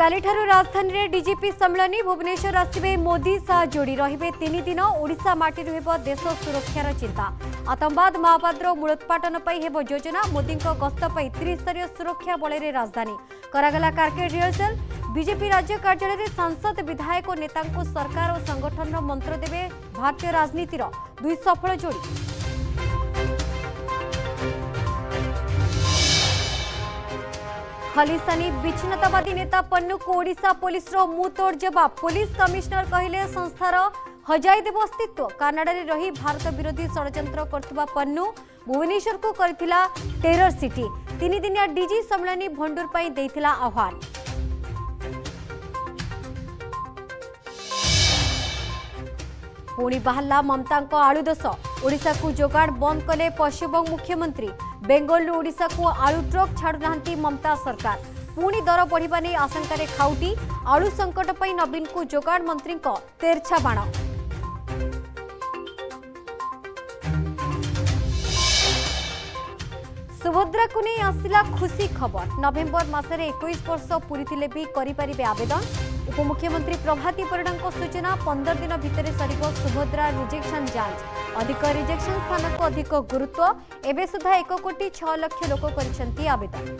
कालीठारु राजधानी रे डीजीपी सम्मेलन भुवनेश्वर आसवे मोदी शाह जोड़ी रहिबे तीन दिन। ओडिशा माटी हेब देश सुरक्षार चिंता। आतंकवाद महापाद्र मूलोत्पाटन हेब योजना। मोदी गस्त पर त्रिस्तरीय सुरक्षा बलरे राजधानी करागला कार्केट रिहर्सल। बीजेपी राज्य कार्यालय में सांसद विधायक और नेता सरकार और संगठन मंत्र देवे। भारतीय राजनीतिर दुई सफल जोड़ी। खालिस्तानी विच्छिन्नतावादी नेता पन्नू को ओडिशा पुलिस मुंहतोड़ जवाब। पुलिस कमिश्नर कहले संस्थार हजाईदेव अस्तित्व। कनाडारे रही भारत विरोधी षड्यंत्र करथुबा पन्नू भुवनेश्वर को करथिला टेरर सिटी। तीन दिनिया डीजी सम्मेलन भंडूर पई देथिला आह्वान। पुणी बाहला ममतांक आलुदोष। ओडिशा को जोगाड़ बंद कले पश्चिमबंग मुख्यमंत्री। बेंगलुरु ओडिशा को आलु ट्रक छाड़ू नांती ममता सरकार। पुणी दर बढ़ा नहीं आशंकार खाउटी। आलु संकट पर नवीन को जोगाड़ मंत्री तेरछा बाण। सुभद्रा को नहीं आसला खुशी खबर। नवेम्बर मसरे 21 वर्ष पूरी भी करें आवेदन। उपमुख्यमंत्री प्रभाती परिड़ा सूचना। 15 दिन भितर सर सुभद्रा रिजेक्शन जांच। अधिक रिजेक्शन स्थान को अधिक गुरुत्व। एवं सुधा 1,06,00,000 लोक कर आवेदन।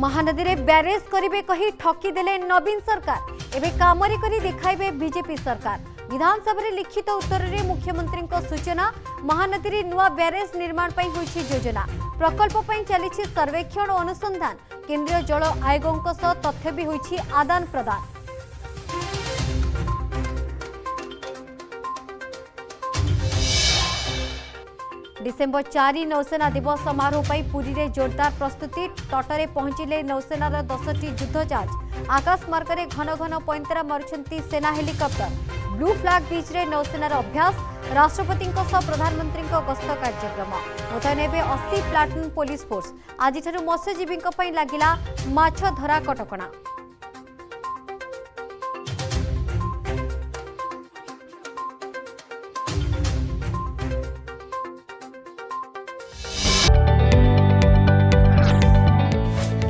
महानदी में ब्यारेज करेंगे कही ठकीदेले नवीन सरकार। एवं कामरी करी देखाइबे बीजेपी सरकार। विधानसभा में लिखित उत्तर में मुख्यमंत्री सूचना। महानदी में नुआ ब्यारेज निर्माण पर होइछि योजना। प्रकल्प पर चलिछि सर्वेक्षण और अनुसंधान। केंद्रीय जल आयोग तथ्य भी होइछि आदान प्रदान। डिसेंबर 4 नौसेना दिवस समारोह पर पुरी में जोरदार प्रस्तुति। तटरे पहुंचले नौसेनार 10 युद्धजहाज। आकाशमार्ग में घन घन पैंतरा मारुछंती सेना हेलिकॉप्टर। ब्लू फ्लैग बीच रे नौसेनार अभ्यास। राष्ट्रपति प्रधानमंत्री गस्त कार्यक्रम। मुतयन हे 80 प्लाटून पुलिस फोर्स। आज मत्स्यजीवी लगिला माछ धरा कटकणा।